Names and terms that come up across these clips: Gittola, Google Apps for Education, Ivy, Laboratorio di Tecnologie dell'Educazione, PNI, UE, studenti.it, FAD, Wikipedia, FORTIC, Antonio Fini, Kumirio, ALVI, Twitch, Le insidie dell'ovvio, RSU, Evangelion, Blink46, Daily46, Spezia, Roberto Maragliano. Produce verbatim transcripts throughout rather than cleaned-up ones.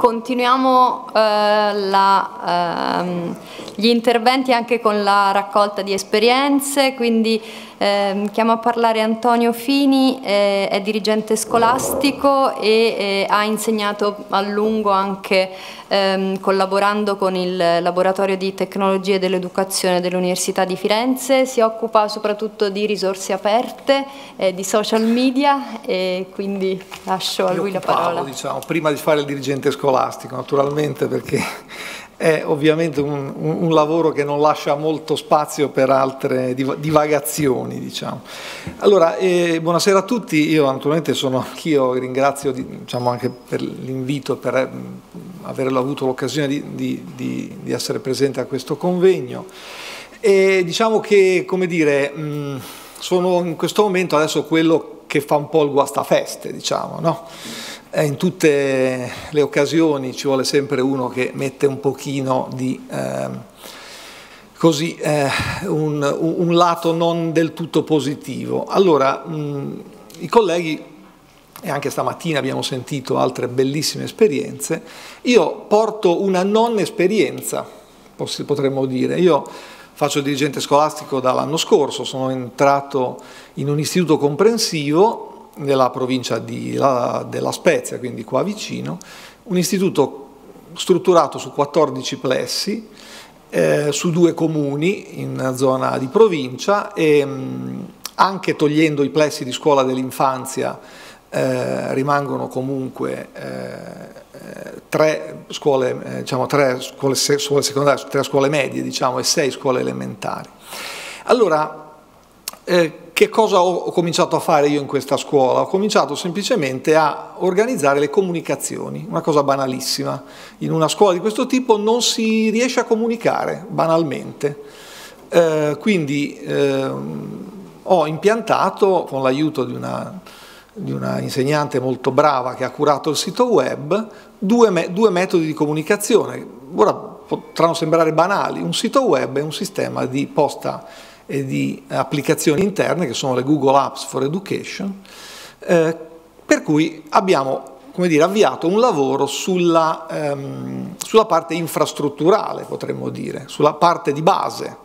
Continuiamo eh, la, ehm, gli interventi anche con la raccolta di esperienze, quindi ehm, chiamo a parlare Antonio Fini, eh, è dirigente scolastico e eh, ha insegnato a lungo anche ehm, collaborando con il Laboratorio di Tecnologie dell'Educazione dell'Università di Firenze. Si occupa soprattutto di risorse aperte, eh, di social media, e quindi lascio a lui la parola. Diciamo, prima di fare il dirigente scolastico, naturalmente, perché è ovviamente un, un, un lavoro che non lascia molto spazio per altre divagazioni, diciamo. Allora, eh, buonasera a tutti. Io naturalmente sono anch'io, ringrazio diciamo, anche per l'invito, per aver avuto l'occasione di, di, di, di essere presente a questo convegno. E diciamo che, come dire, mh, sono in questo momento adesso quello che fa un po' il guastafeste, diciamo, no? In tutte le occasioni ci vuole sempre uno che mette un pochino di eh, così, eh, un, un lato non del tutto positivo. Allora, mh, i colleghi, e anche stamattina abbiamo sentito altre bellissime esperienze, io porto una non esperienza, potremmo dire. Io faccio dirigente scolastico dall'anno scorso, sono entrato in un istituto comprensivo nella provincia di, la, della Spezia, quindi qua vicino, un istituto strutturato su quattordici plessi, eh, su due comuni in zona di provincia, e mh, anche togliendo i plessi di scuola dell'infanzia eh, rimangono comunque eh, tre, scuole, eh, diciamo, tre scuole, se, scuole secondarie, tre scuole medie diciamo, e sei scuole elementari. Allora, eh, che cosa ho cominciato a fare io in questa scuola? Ho cominciato semplicemente a organizzare le comunicazioni, una cosa banalissima. In una scuola di questo tipo non si riesce a comunicare, banalmente. Eh, quindi eh, ho impiantato, con l'aiuto di una, di una insegnante molto brava che ha curato il sito web, due, me, due metodi di comunicazione. Ora potranno sembrare banali, un sito web è un sistema di posta e di applicazioni interne, che sono le Google Apps for Education, eh, per cui abbiamo, come dire, avviato un lavoro sulla, ehm, sulla parte infrastrutturale, potremmo dire, sulla parte di base.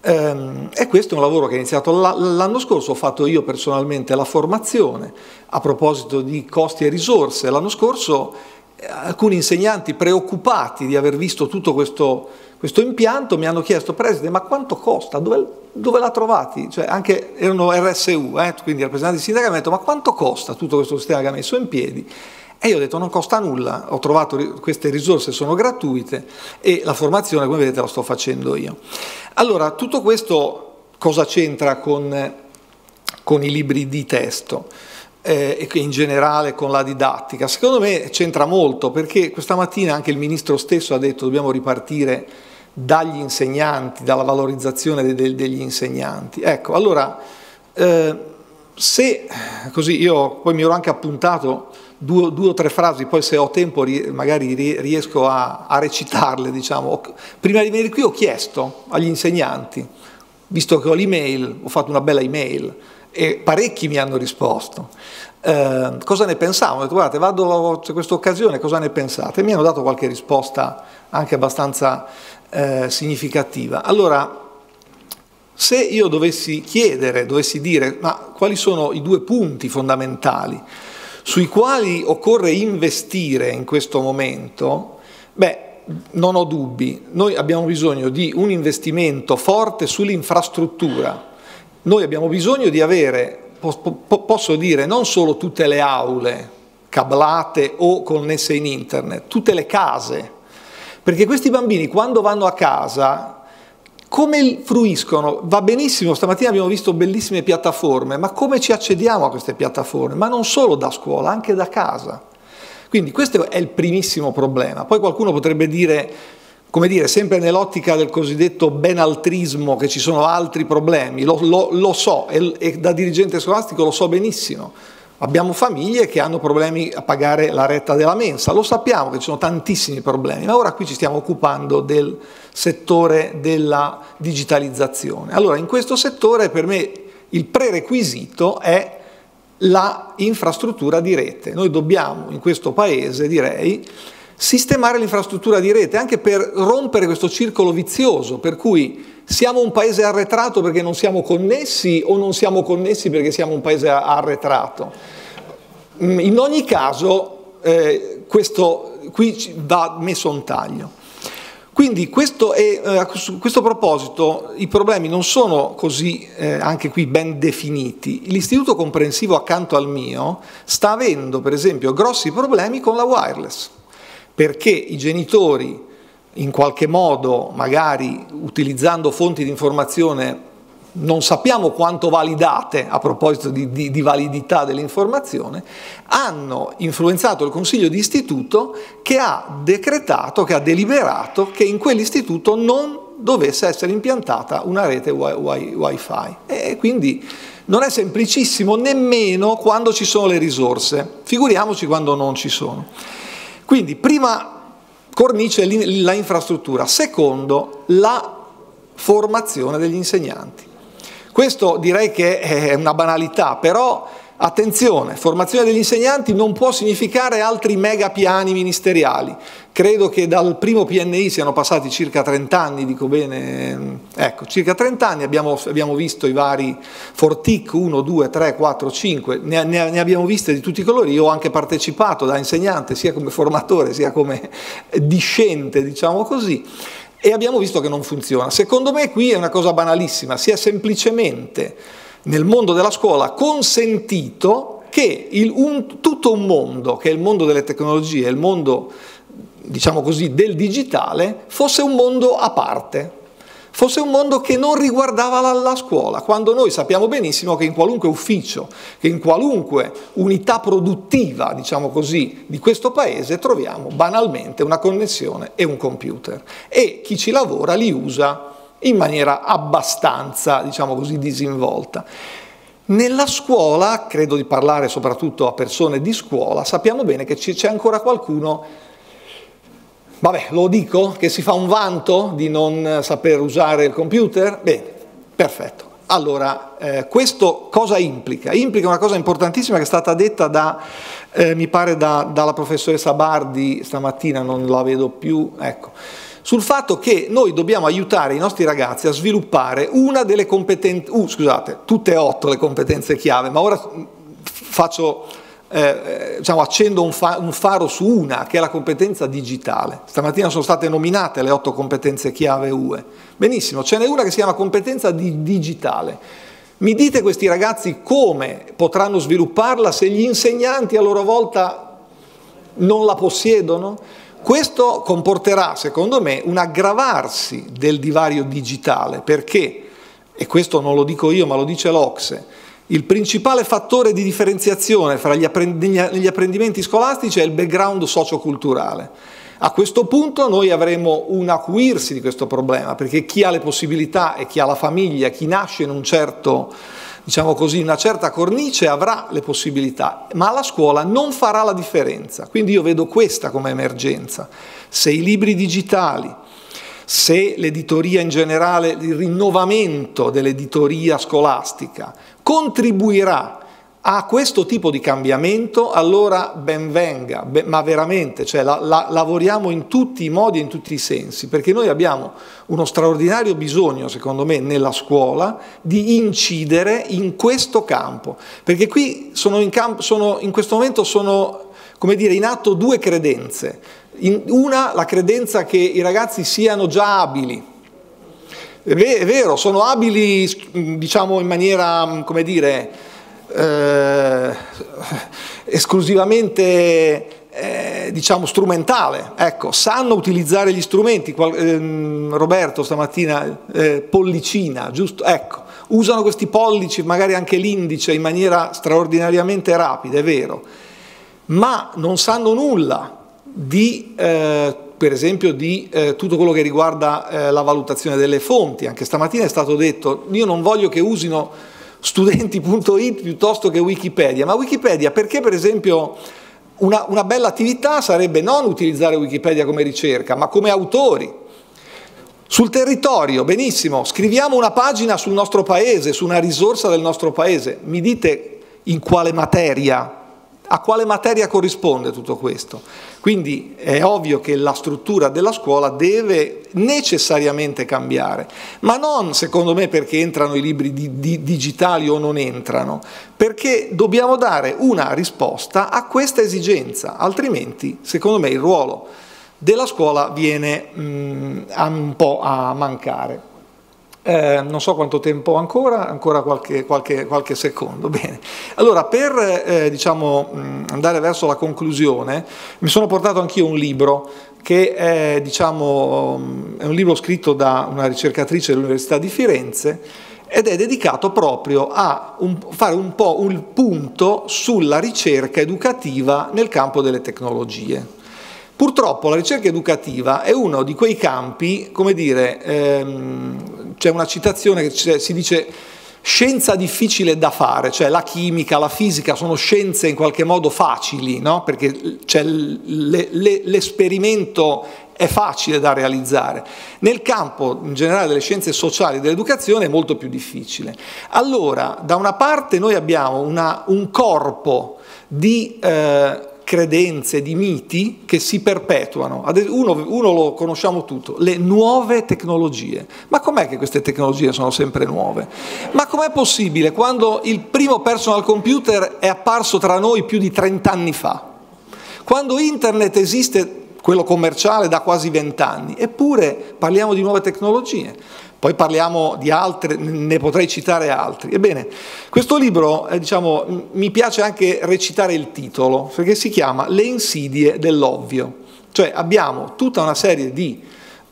Ehm, e questo è un lavoro che è iniziato l'anno scorso, ho fatto io personalmente la formazione. A proposito di costi e risorse, l'anno scorso eh, alcuni insegnanti preoccupati di aver visto tutto questo Questo impianto mi hanno chiesto: Preside, ma quanto costa? Dove, dove l'ha trovati? Cioè, anche erano R S U, eh, quindi rappresentanti di sindacato, mi hanno detto: ma quanto costa tutto questo sistema che ha messo in piedi? E io ho detto: non costa nulla, ho trovato queste risorse, sono gratuite, e la formazione, come vedete, la sto facendo io. Allora, tutto questo cosa c'entra con, con i libri di testo? E eh, in generale con la didattica? Secondo me c'entra molto, perché questa mattina anche il ministro stesso ha detto: dobbiamo ripartire dagli insegnanti, dalla valorizzazione de de degli insegnanti. Ecco, allora, eh, se così, io poi mi ero anche appuntato due, due o tre frasi, poi se ho tempo ri magari ri riesco a, a recitarle, diciamo. Prima di venire qui ho chiesto agli insegnanti, visto che ho l'email, ho fatto una bella email, e parecchi mi hanno risposto. Eh, cosa ne pensavo? Ho detto: guardate, vado, c'è questa occasione, cosa ne pensate? E mi hanno dato qualche risposta anche abbastanza eh, significativa. Allora, se io dovessi chiedere, dovessi dire: ma quali sono i due punti fondamentali sui quali occorre investire in questo momento? Beh, non ho dubbi, noi abbiamo bisogno di un investimento forte sull'infrastruttura. Noi abbiamo bisogno di avere, posso dire, non solo tutte le aule cablate o connesse in internet, tutte le case, perché questi bambini quando vanno a casa, come fruiscono? Va benissimo, stamattina abbiamo visto bellissime piattaforme, ma come ci accediamo a queste piattaforme? Ma non solo da scuola, anche da casa. Quindi questo è il primissimo problema. Poi qualcuno potrebbe dire, come dire, sempre nell'ottica del cosiddetto benaltrismo, che ci sono altri problemi, lo, lo, lo so, e, e da dirigente scolastico lo so benissimo. Abbiamo famiglie che hanno problemi a pagare la retta della mensa, lo sappiamo che ci sono tantissimi problemi, ma ora qui ci stiamo occupando del settore della digitalizzazione. Allora, in questo settore per me il prerequisito è la infrastruttura di rete. Noi dobbiamo in questo paese, direi, sistemare l'infrastruttura di rete, anche per rompere questo circolo vizioso, per cui siamo un paese arretrato perché non siamo connessi o non siamo connessi perché siamo un paese arretrato. In ogni caso, eh, questo qui va messo un taglio. Quindi questo è, eh, a questo proposito i problemi non sono così, eh, anche qui, ben definiti. L'istituto comprensivo accanto al mio sta avendo, per esempio, grossi problemi con la wireless, perché i genitori, in qualche modo, magari utilizzando fonti di informazione non sappiamo quanto validate, a proposito di, di, di validità dell'informazione, hanno influenzato il Consiglio di Istituto, che ha decretato, che ha deliberato che in quell'istituto non dovesse essere impiantata una rete Wi-Fi. E quindi non è semplicissimo nemmeno quando ci sono le risorse, figuriamoci quando non ci sono. Quindi prima cornice la infrastruttura, secondo la formazione degli insegnanti. Questo direi che è una banalità, però attenzione, formazione degli insegnanti non può significare altri mega piani ministeriali. Credo che dal primo P N I siano passati circa trenta anni, dico bene, ecco, circa trenta anni, abbiamo, abbiamo visto i vari FORTIC uno, due, tre, quattro, cinque, ne, ne, ne abbiamo viste di tutti i colori. Io ho anche partecipato da insegnante, sia come formatore sia come discente, diciamo così, e abbiamo visto che non funziona. Secondo me qui è una cosa banalissima, si è semplicemente nel mondo della scuola consentito che il, un, tutto un mondo, che è il mondo delle tecnologie, il mondo, diciamo così, del digitale, fosse un mondo a parte, fosse un mondo che non riguardava la, la scuola, quando noi sappiamo benissimo che in qualunque ufficio, che in qualunque unità produttiva, diciamo così, di questo paese troviamo banalmente una connessione e un computer, e chi ci lavora li usa in maniera abbastanza, diciamo così, disinvolta. Nella scuola, credo di parlare soprattutto a persone di scuola, sappiamo bene che c'è ancora qualcuno, vabbè, lo dico, che si fa un vanto di non saper usare il computer? Bene, perfetto. Allora, eh, questo cosa implica? Implica una cosa importantissima che è stata detta da, eh, mi pare, da, dalla professoressa Bardi stamattina, non la vedo più, ecco, sul fatto che noi dobbiamo aiutare i nostri ragazzi a sviluppare una delle competenze, uh, scusate, tutte e otto le competenze chiave, ma ora faccio... Eh, diciamo, accendo un, fa un faro su una, che è la competenza digitale. Stamattina sono state nominate le otto competenze chiave U E. Benissimo, ce n'è una che si chiama competenza di digitale. Mi dite questi ragazzi come potranno svilupparla se gli insegnanti a loro volta non la possiedono? Questo comporterà, secondo me, un aggravarsi del divario digitale, perché, e questo non lo dico io ma lo dice l'Ocse, il principale fattore di differenziazione fra gli apprendimenti scolastici è il background socioculturale. A questo punto noi avremo un acuirsi di questo problema, perché chi ha le possibilità e chi ha la famiglia, chi nasce in un certo, diciamo così, una certa cornice, avrà le possibilità, ma la scuola non farà la differenza. Quindi io vedo questa come emergenza. Se i libri digitali, se l'editoria in generale, il rinnovamento dell'editoria scolastica contribuirà a questo tipo di cambiamento, allora ben venga, be- ma veramente, cioè, la, la, lavoriamo in tutti i modi e in tutti i sensi, perché noi abbiamo uno straordinario bisogno, secondo me, nella scuola di incidere in questo campo, perché qui sono in, campo, sono, in questo momento sono, come dire, in atto due credenze. Una, la credenza che i ragazzi siano già abili, è vero, sono abili, diciamo, in maniera, come dire, eh, esclusivamente, eh, diciamo, strumentale, ecco, sanno utilizzare gli strumenti. Qual eh, Roberto stamattina, eh, pollicina, giusto? Ecco, usano questi pollici, magari anche l'indice, in maniera straordinariamente rapida, è vero, ma non sanno nulla di, eh, per esempio, di eh, tutto quello che riguarda eh, la valutazione delle fonti. Anche stamattina è stato detto, io non voglio che usino studenti punto it piuttosto che Wikipedia, ma Wikipedia, perché per esempio una, una bella attività sarebbe non utilizzare Wikipedia come ricerca, ma come autori. Sul territorio, benissimo, scriviamo una pagina sul nostro paese, su una risorsa del nostro paese, mi dite in quale materia a quale materia corrisponde tutto questo? Quindi è ovvio che la struttura della scuola deve necessariamente cambiare, ma non secondo me perché entrano i libri di, di, digitali o non entrano, perché dobbiamo dare una risposta a questa esigenza, altrimenti secondo me il ruolo della scuola viene mh, un po' a mancare. Eh, non so quanto tempo ancora, ancora qualche, qualche, qualche secondo. Bene. Allora, per eh, diciamo, andare verso la conclusione, mi sono portato anch'io un libro che è, diciamo, è un libro scritto da una ricercatrice dell'Università di Firenze ed è dedicato proprio a un, fare un po' un punto sulla ricerca educativa nel campo delle tecnologie. Purtroppo la ricerca educativa è uno di quei campi, come dire, ehm, c'è una citazione che si dice scienza difficile da fare, cioè la chimica, la fisica sono scienze in qualche modo facili, no? Perché c'è l'esperimento è facile da realizzare. Nel campo in generale delle scienze sociali e dell'educazione è molto più difficile. Allora, da una parte noi abbiamo una, un corpo di... Eh, credenze, di miti che si perpetuano. Uno, uno lo conosciamo tutto, le nuove tecnologie. Ma com'è che queste tecnologie sono sempre nuove? Ma com'è possibile quando il primo personal computer è apparso tra noi più di trent'anni fa? Quando internet esiste, quello commerciale, da quasi vent'anni, eppure parliamo di nuove tecnologie. Poi parliamo di altre, ne potrei citare altri. Ebbene, questo libro, eh, diciamo, mi piace anche recitare il titolo, perché si chiama Le insidie dell'ovvio. Cioè abbiamo tutta una serie di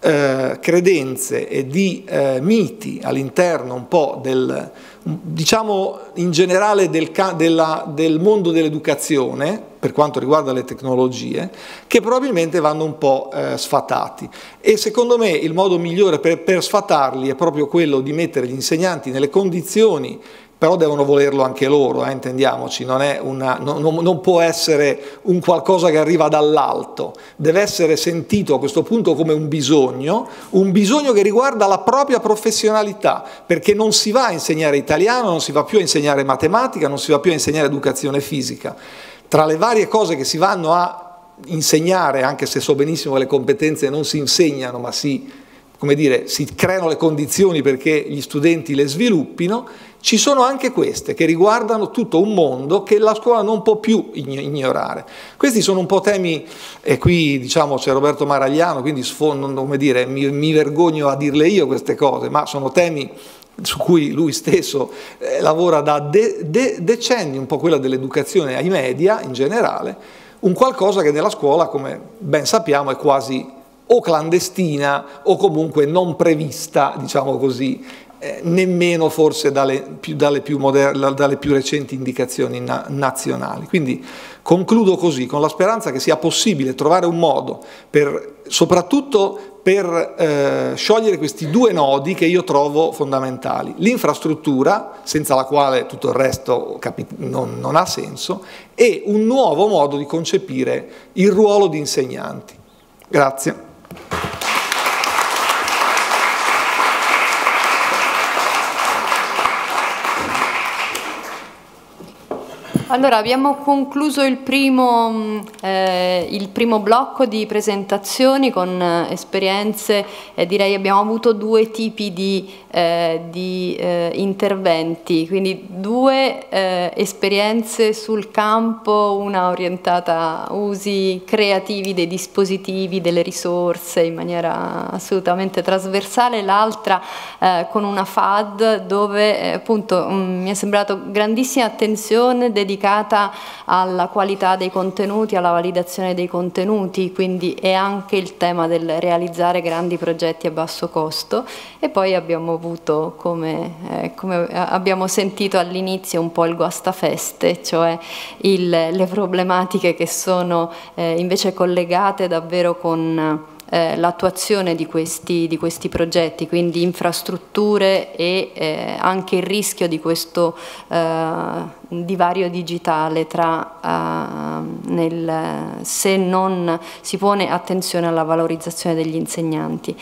eh, credenze e di eh, miti all'interno un po' del, diciamo, in generale del, della, del mondo dell'educazione, per quanto riguarda le tecnologie, che probabilmente vanno un po' eh, sfatati. E secondo me il modo migliore per, per sfatarli è proprio quello di mettere gli insegnanti nelle condizioni, però devono volerlo anche loro, eh, intendiamoci, non, è una, no, no, non può essere un qualcosa che arriva dall'alto, deve essere sentito a questo punto come un bisogno, un bisogno che riguarda la propria professionalità, perché non si va a insegnare italiano, non si va più a insegnare matematica, non si va più a insegnare educazione fisica. Tra le varie cose che si vanno a insegnare, anche se so benissimo che le competenze non si insegnano, ma si, come dire, si creano le condizioni perché gli studenti le sviluppino, ci sono anche queste che riguardano tutto un mondo che la scuola non può più ignorare. Questi sono un po' temi, e qui diciamo c'è Roberto Maragliano, quindi sfondo, come dire, mi, mi vergogno a dirle io queste cose, ma sono temi su cui lui stesso eh, lavora da de de decenni, un po' quella dell'educazione ai media in generale, un qualcosa che nella scuola, come ben sappiamo, è quasi o clandestina o comunque non prevista, diciamo così, eh, nemmeno forse dalle più, dalle più, dalle più recenti indicazioni na nazionali. Quindi concludo così, con la speranza che sia possibile trovare un modo per, soprattutto, per eh, sciogliere questi due nodi che io trovo fondamentali. L'infrastruttura, senza la quale tutto il resto non, non ha senso, e un nuovo modo di concepire il ruolo di insegnanti. Grazie. Allora, abbiamo concluso il primo, eh, il primo blocco di presentazioni con eh, esperienze, eh, direi abbiamo avuto due tipi di, eh, di eh, interventi, quindi due eh, esperienze sul campo, una orientata a usi creativi dei dispositivi, delle risorse in maniera assolutamente trasversale, l'altra eh, con una F A D dove eh, appunto mh, mi è sembrato grandissima attenzione dedicata dedicata alla qualità dei contenuti, alla validazione dei contenuti, quindi è anche il tema del realizzare grandi progetti a basso costo. E poi abbiamo avuto, come, eh, come abbiamo sentito all'inizio, un po' il guastafeste, cioè il, le problematiche che sono eh, invece collegate davvero con Eh, l'attuazione di questi, di questi progetti, quindi infrastrutture e eh, anche il rischio di questo eh, divario digitale tra, eh, nel, se non si pone attenzione alla valorizzazione degli insegnanti.